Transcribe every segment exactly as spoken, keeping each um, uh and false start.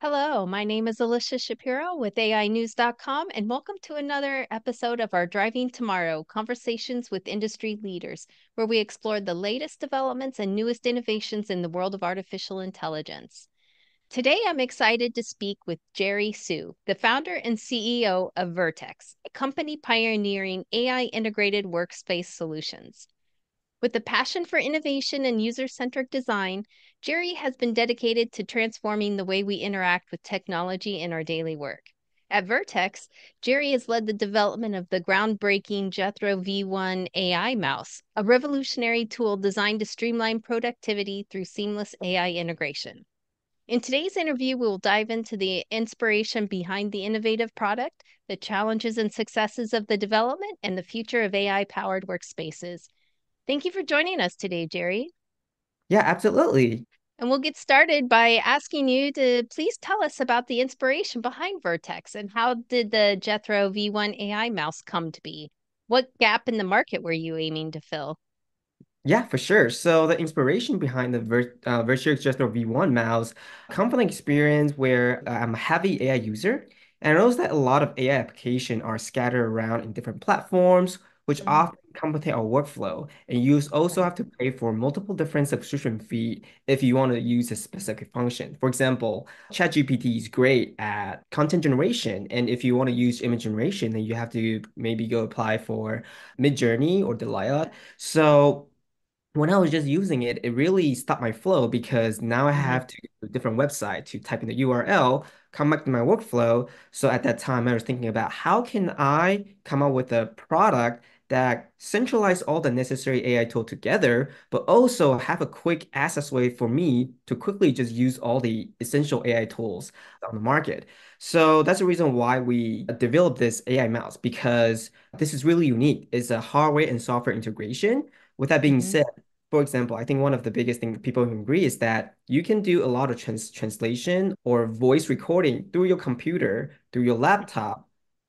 Hello, my name is Alicia Shapiro with A I news dot com, and welcome to another episode of our Driving Tomorrow Conversations with Industry Leaders, where we explore the latest developments and newest innovations in the world of artificial intelligence. Today, I'm excited to speak with Jerry Hsu, the founder and C E O of VirtusX, a company pioneering A I-integrated workspace solutions. With a passion for innovation and user-centric design, Jerry has been dedicated to transforming the way we interact with technology in our daily work. At VirtusX, Jerry has led the development of the groundbreaking Jethro V one A I mouse, a revolutionary tool designed to streamline productivity through seamless A I integration. In today's interview, we will dive into the inspiration behind the innovative product, the challenges and successes of the development, and the future of A I-powered workspaces. Thank you for joining us today, Jerry. Yeah, absolutely. And we'll get started by asking you to please tell us about the inspiration behind VirtusX and how did the Jethro V one A I mouse come to be? What gap in the market were you aiming to fill? Yeah, for sure. So the inspiration behind the uh, VirtusX Jethro V one mouse comes from an experience where I'm a heavy A I user, and I noticed that a lot of A I applications are scattered around in different platforms, which mm-hmm. often complicate our workflow. And you also have to pay for multiple different subscription fees if you want to use a specific function. For example, ChatGPT is great at content generation. And if you want to use image generation, then you have to maybe go apply for MidJourney or DALL-E. So when I was just using it, it really stopped my flow because now I have to go to a different website to type in the U R L, come back to my workflow. So at that time, I was thinking about how can I come up with a product that centralize all the necessary A I tool together, but also have a quick access way for me to quickly just use all the essential A I tools on the market. So that's the reason why we developed this A I mouse, because this is really unique. It's a hardware and software integration. With that being mm-hmm. said, for example, I think one of the biggest things people can agree is that you can do a lot of trans translation or voice recording through your computer, through your laptop,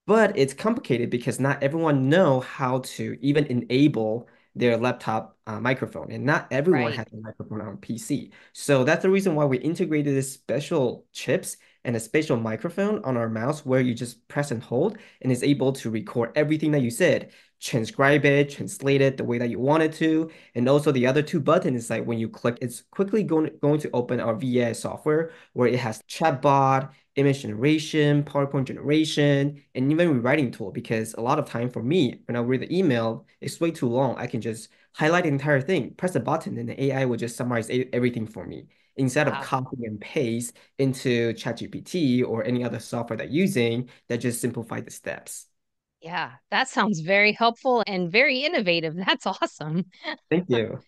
but it's complicated because not everyone know how to even enable their laptop uh, microphone, and not everyone right. has a microphone on P C. So that's the reason why we integrated this special chips and a spatial microphone on our mouse where you just press and hold, and it's able to record everything that you said, transcribe it, translate it the way that you want it to. And also the other two buttons is like when you click, it's quickly going, going to open our V I software where it has chatbot, image generation, PowerPoint generation, and even rewriting tool, because a lot of time for me, when I read the email, it's way too long. I can just highlight the entire thing, press a button, and the A I will just summarize everything for me, instead of wow. copying and paste into ChatGPT or any other software that you're using that just simplifies the steps. Yeah, that sounds very helpful and very innovative. That's awesome. Thank you.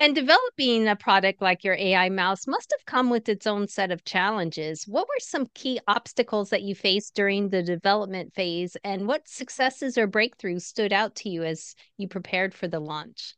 And developing a product like your A I mouse must have come with its own set of challenges. What were some key obstacles that you faced during the development phase, and what successes or breakthroughs stood out to you as you prepared for the launch?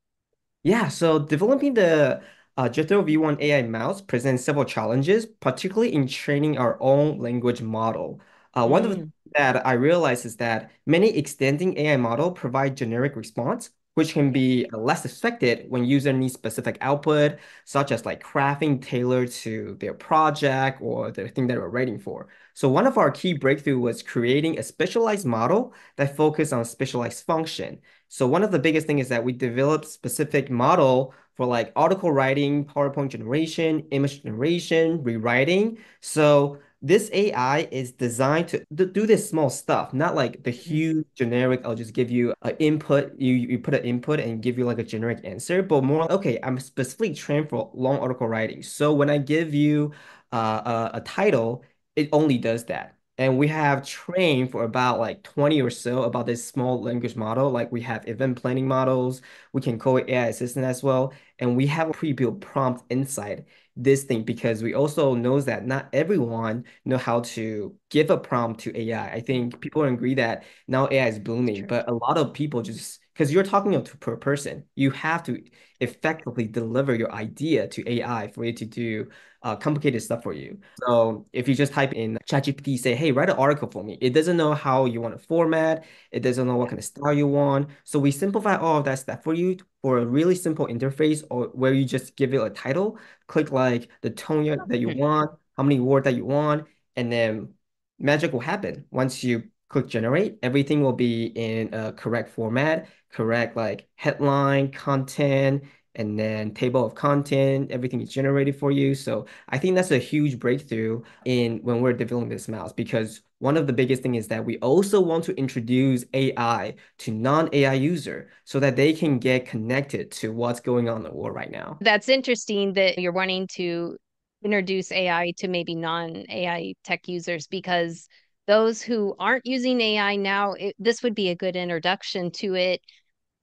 Yeah, so developing the uh, Jethro V one A I mouse presents several challenges, particularly in training our own language model. Uh, one mm. of the things that I realized is that many extending A I models provide generic response, which can be less affected when user needs specific output, such as like crafting tailored to their project or the thing that we're writing for. So one of our key breakthrough was creating a specialized model that focused on specialized function. So one of the biggest things is that we developed specific model for like article writing, PowerPoint generation, image generation, rewriting. So this A I is designed to do this small stuff, not like the huge generic, I'll just give you an input, you, you put an input and give you like a generic answer, but more like, okay, I'm specifically trained for long article writing. So when I give you uh, a, a title, it only does that. And we have trained for about like twenty or so about this small language model. Like we have event planning models, we can call it A I assistant as well. And we have a pre-built prompt inside this thing because we also know that not everyone know how to give a prompt to A I. I think people agree that now A I is booming, True. but a lot of people just, because you're talking to per person, you have to effectively deliver your idea to A I for it to do uh, complicated stuff for you. So if you just type in ChatGPT, say, hey, write an article for me, it doesn't know how you want to format, it doesn't know what kind of style you want. So we simplify all of that stuff for you for a really simple interface, or where you just give it a title, click like the tone that you want, how many words that you want, and then magic will happen. Once you click generate, everything will be in a correct format, correct like headline, content, and then table of content, everything is generated for you. So I think that's a huge breakthrough in when we're developing this mouse, because one of the biggest thing is that we also want to introduce A I to non-A I user so that they can get connected to what's going on in the world right now. That's interesting that you're wanting to introduce A I to maybe non-A I tech users, because those who aren't using A I now, it, this would be a good introduction to it,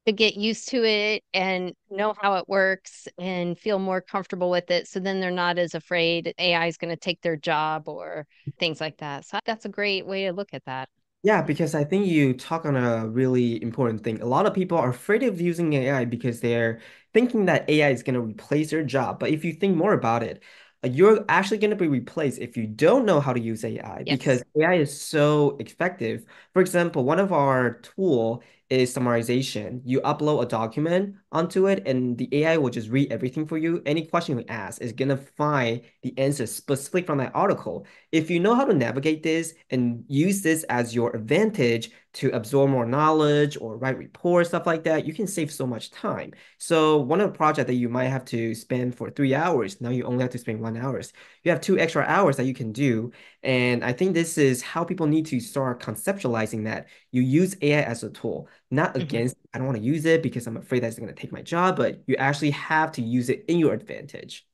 to get used to it and know how it works and feel more comfortable with it. So then they're not as afraid A I is going to take their job or things like that. So that's a great way to look at that. Yeah, because I think you talk on a really important thing. A lot of people are afraid of using A I because they're thinking that A I is going to replace their job. But if you think more about it, you're actually going to be replaced if you don't know how to use A I, yes. because A I is so effective. For example, one of our tool is summarization. You upload a document onto it and the A I will just read everything for you. Any question you ask is going to find the answer specifically from that article. If you know how to navigate this and use this as your advantage to absorb more knowledge or write reports, stuff like that, you can save so much time. So one of the projects that you might have to spend for three hours, now you only have to spend one hour. You have two extra hours that you can do. And I think this is how people need to start conceptualizing that. You use A I as a tool. Not mm-hmm. against, I don't want to use it because I'm afraid that's going to take my job, but you actually have to use it in your advantage.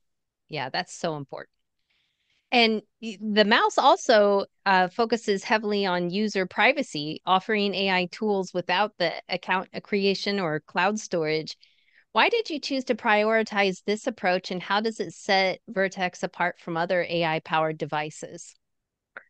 Yeah, that's so important. And the mouse also uh, focuses heavily on user privacy, offering A I tools without the account creation or cloud storage. Why did you choose to prioritize this approach, and how does it set VirtusX apart from other A I-powered devices?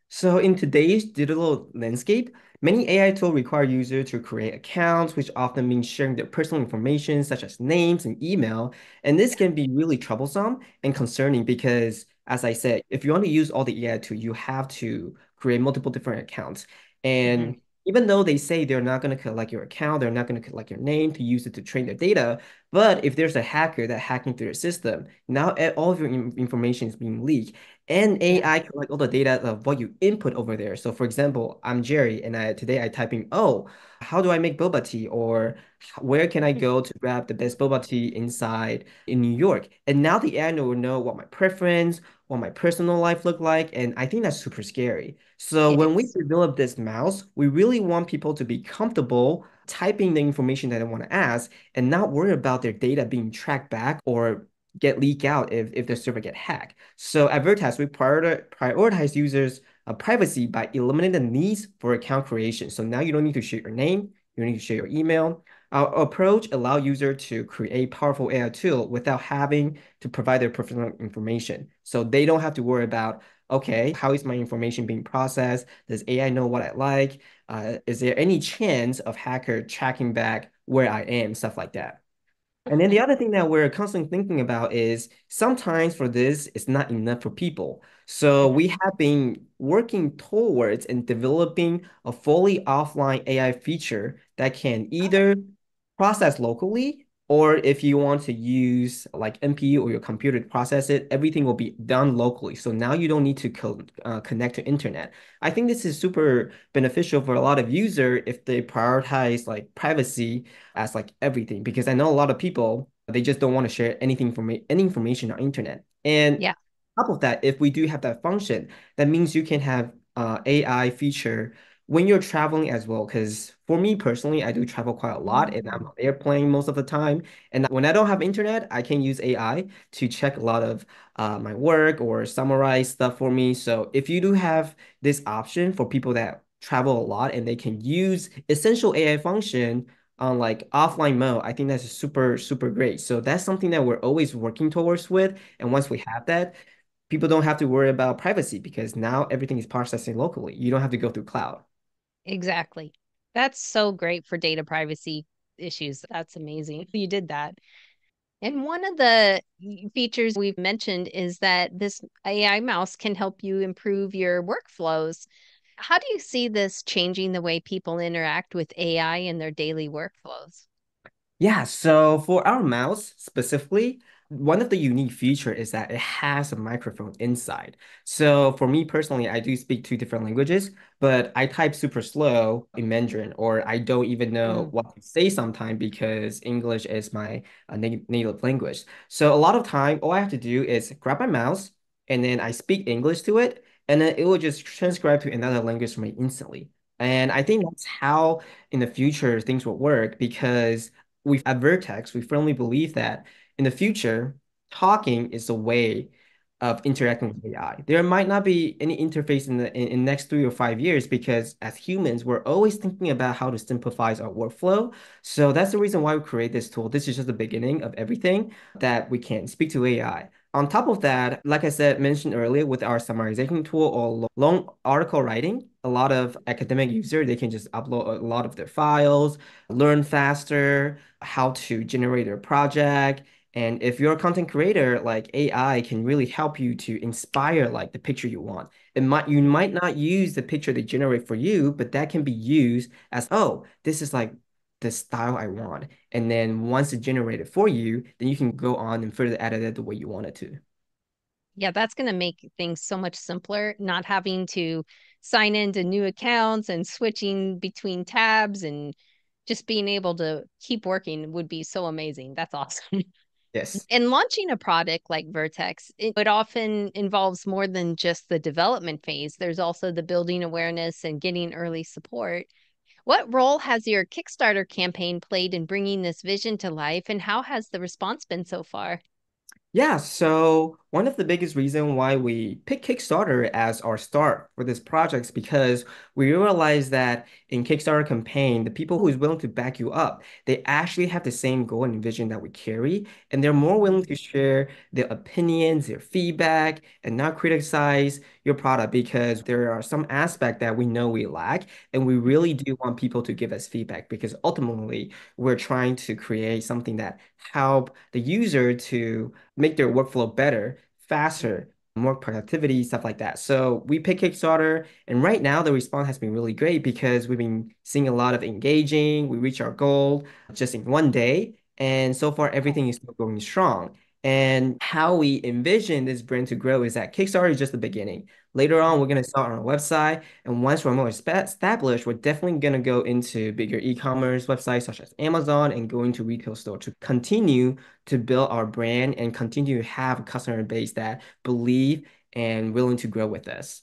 So in today's digital landscape, many A I tools require users to create accounts, which often means sharing their personal information, such as names and email. And this can be really troublesome and concerning because, as I said, if you want to use all the A I tools, you have to create multiple different accounts. And mm-hmm. even though they say they're not going to collect your account, they're not going to collect your name to use it to train their data, but if there's a hacker that's hacking through your system, now all of your information is being leaked. And A I collect all the data of what you input over there. So for example, I'm Jerry, and I, today I type in, oh, how do I make boba tea? Or where can I go to grab the best boba tea inside in New York? And now the A I will know what my preference, what my personal life look like. And I think that's super scary. So it when is. we develop this mouse, we really want people to be comfortable typing the information that they want to ask and not worry about their data being tracked back or get leaked out if, if their server get hacked. So at VirtusX, we prior prioritize users' uh, privacy by eliminating the needs for account creation. So now you don't need to share your name, you don't need to share your email. Our approach allows users to create powerful A I tool without having to provide their personal information. So they don't have to worry about, okay, how is my information being processed? Does A I know what I like? Uh, is there any chance of hacker tracking back where I am? Stuff like that. And then the other thing that we're constantly thinking about is sometimes for this, it's not enough for people. So we have been working towards and developing a fully offline A I feature that can either process locally, or if you want to use like N P U or your computer to process it, everything will be done locally. So now you don't need to co uh, connect to internet. I think this is super beneficial for a lot of users if they prioritize like privacy as like everything, because I know a lot of people, they just don't want to share anything from any information on internet. And yeah. on top of that, if we do have that function, that means you can have uh, A I feature when you're traveling as well, because for me personally, I do travel quite a lot and I'm on airplane most of the time. And when I don't have internet, I can use A I to check a lot of uh, my work or summarize stuff for me. So if you do have this option for people that travel a lot and they can use essential A I function on like offline mode, I think that's super, super great. So that's something that we're always working towards with. And once we have that, people don't have to worry about privacy because now everything is processing locally. You don't have to go through cloud. Exactly. That's so great for data privacy issues. That's amazing. You did that. And one of the features we've mentioned is that this A I mouse can help you improve your workflows. How do you see this changing the way people interact with A I in their daily workflows? Yeah. So for our mouse specifically, one of the unique features is that it has a microphone inside. So for me personally, I do speak two different languages, but I type super slow in Mandarin, or I don't even know mm. what to say sometimes because English is my uh, native, native language. So a lot of time, all I have to do is grab my mouse and then I speak English to it, and then it will just transcribe to another language for me instantly. And I think that's how in the future things will work, because we at Vertex, we firmly believe that in the future, talking is a way of interacting with A I. There might not be any interface in the in, in next three or five years because as humans, we're always thinking about how to simplify our workflow. So that's the reason why we create this tool. This is just the beginning of everything that we can speak to A I. On top of that, like I said, mentioned earlier with our summarization tool or long article writing, a lot of academic users, they can just upload a lot of their files, learn faster, how to generate their project. And if you're a content creator, like A I can really help you to inspire like the picture you want. It might you might not use the picture they generate for you, but that can be used as, oh, this is like the style I want. And then once it's generated for you, then you can go on and further edit it the way you want it to. Yeah, that's going to make things so much simpler, not having to sign into new accounts and switching between tabs, and just being able to keep working would be so amazing. That's awesome. Yes. And launching a product like Vertex, it, it often involves more than just the development phase. There's also the building awareness and getting early support. What role has your Kickstarter campaign played in bringing this vision to life, and how has the response been so far? Yeah, so one of the biggest reasons why we picked Kickstarter as our start for this project is because we realized that in Kickstarter campaign, the people who is willing to back you up, they actually have the same goal and vision that we carry, and they're more willing to share their opinions, their feedback, and not criticize your product because there are some aspects that we know we lack, and we really do want people to give us feedback because ultimately we're trying to create something that helps the user to make their workflow better, faster, more productivity, stuff like that. So we pick Kickstarter, and right now the response has been really great because we've been seeing a lot of engaging. We reach our goal just in one day, and so far everything is still going strong. And how we envision this brand to grow is that Kickstarter is just the beginning. Later on, we're going to start on our website, and once we're more established, we're definitely going to go into bigger e-commerce websites such as Amazon and go into retail store to continue to build our brand and continue to have a customer base that believe and willing to grow with us.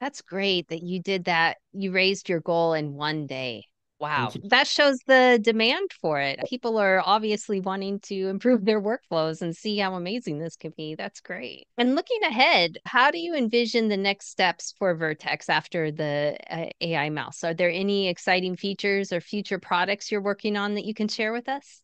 That's great that you did that. You raised your goal in one day. Wow. That shows the demand for it. People are obviously wanting to improve their workflows and see how amazing this can be. That's great. And looking ahead, how do you envision the next steps for Vertex after the uh, A I mouse? Are there any exciting features or future products you're working on that you can share with us?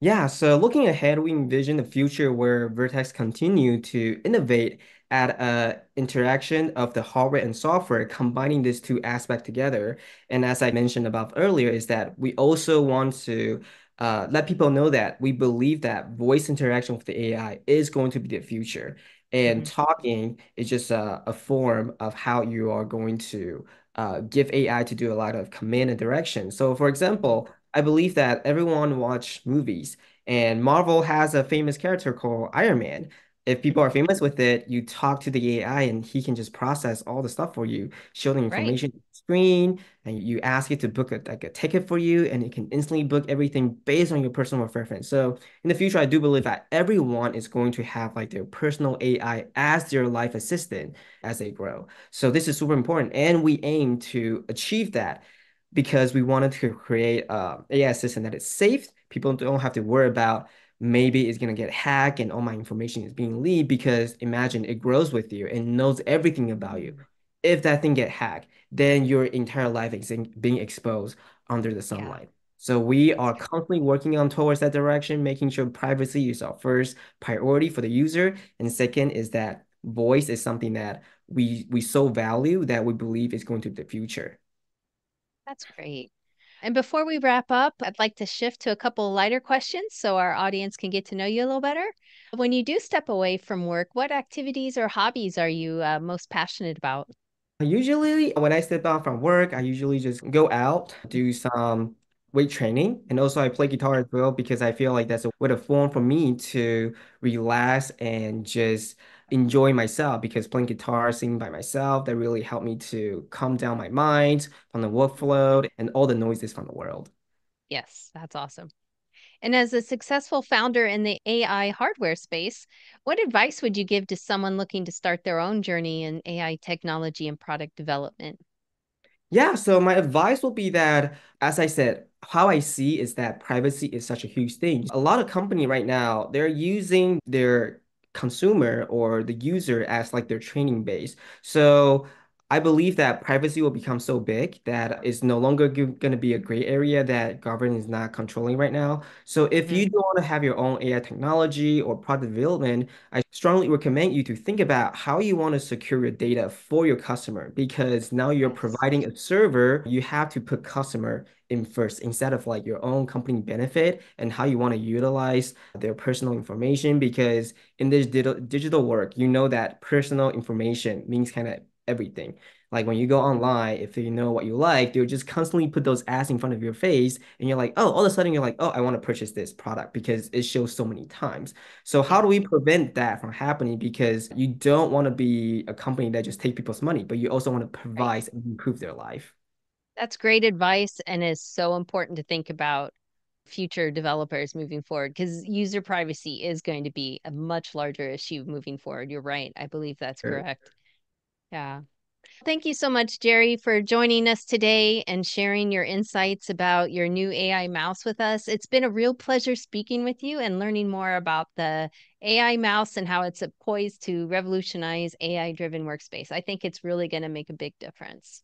Yeah, so looking ahead, we envision a future where Vertex continue to innovate at an interaction of the hardware and software, combining these two aspects together. And as I mentioned above earlier, is that we also want to uh, let people know that we believe that voice interaction with the A I is going to be the future. And mm-hmm. talking is just a, a form of how you are going to uh, give A I to do a lot of command and direction. So for example, I believe that everyone watch movies, and Marvel has a famous character called Iron Man. If people are famous with it, you talk to the A I and he can just process all the stuff for you, show the information right. on the screen, and you ask it to book a, like a ticket for you, and it can instantly book everything based on your personal preference. So in the future, I do believe that everyone is going to have like their personal A I as their life assistant as they grow. So this is super important, and we aim to achieve that, because we wanted to create an A I system that is safe. People don't have to worry about maybe it's going to get hacked and all my information is being leaked, because imagine it grows with you and knows everything about you. If that thing get hacked, then your entire life is being exposed under the sunlight. Yeah. So we are constantly working on towards that direction, making sure privacy is our first priority for the user. And second is that voice is something that we, we so value that we believe is going to be the future. That's great. And before we wrap up, I'd like to shift to a couple lighter questions so our audience can get to know you a little better. When you do step away from work, what activities or hobbies are you uh, most passionate about? Usually when I step out from work, I usually just go out, do some weight training, and also I play guitar as well because I feel like that's a what a form for me to relax and just enjoy myself, because playing guitar, singing by myself, that really helped me to calm down my mind on the workflow and all the noises from the world. Yes, that's awesome. And as a successful founder in the A I hardware space, what advice would you give to someone looking to start their own journey in A I technology and product development? Yeah, so my advice will be that, as I said, how I see is that privacy is such a huge thing. A lot of companies right now, they're using their consumer or the user as like their training base. So I believe that privacy will become so big that it's no longer g- going to be a gray area that government is not controlling right now. So if mm-hmm. you do want to have your own A I technology or product development, I strongly recommend you to think about how you want to secure your data for your customer, because now you're providing a server, you have to put customer in first instead of like your own company benefit and how you want to utilize their personal information. Because in this dig- digital world, you know that personal information means kind of everything. Like when you go online, if you know what you like, they'll just constantly put those ads in front of your face, and you're like, oh, all of a sudden you're like, oh, I want to purchase this product because it shows so many times. So how do we prevent that from happening? Because you don't want to be a company that just take people's money, but you also want to provide right. and improve their life. That's great advice, and is so important to think about future developers moving forward, because user privacy is going to be a much larger issue moving forward. You're right. I believe that's sure. correct. Yeah. Thank you so much, Jerry, for joining us today and sharing your insights about your new A I mouse with us. It's been a real pleasure speaking with you and learning more about the A I mouse and how it's poised to revolutionize A I-driven workspace. I think it's really going to make a big difference.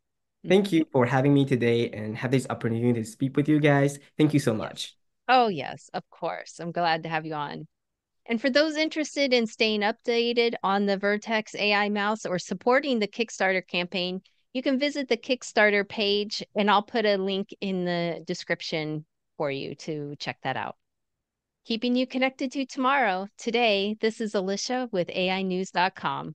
Thank you for having me today and have this opportunity to speak with you guys. Thank you so much. Oh, yes, of course. I'm glad to have you on. And for those interested in staying updated on the Virtus A I mouse or supporting the Kickstarter campaign, you can visit the Kickstarter page, and I'll put a link in the description for you to check that out. Keeping you connected to tomorrow, today, this is Alicia with A I News dot com.